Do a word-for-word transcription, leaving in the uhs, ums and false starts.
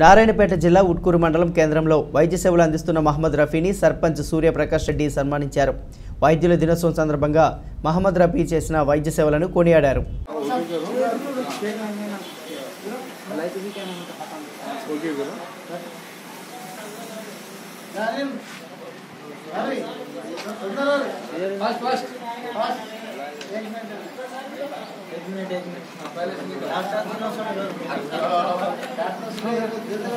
నారాయణపేట జిల్లా ఉట్కూరు మండలం కేంద్రంలో వైద్య సేవలు అందిస్తున్న మహమ్మద్ రఫీని సర్పంచ్ సూర్యప్రకాష్ రెడ్డి సన్మానించారు. వైద్యుల దినోత్సవం సందర్భంగా మహమ్మద్ రఫీ చేసిన వైద్య సేవలను కొనియాడారు.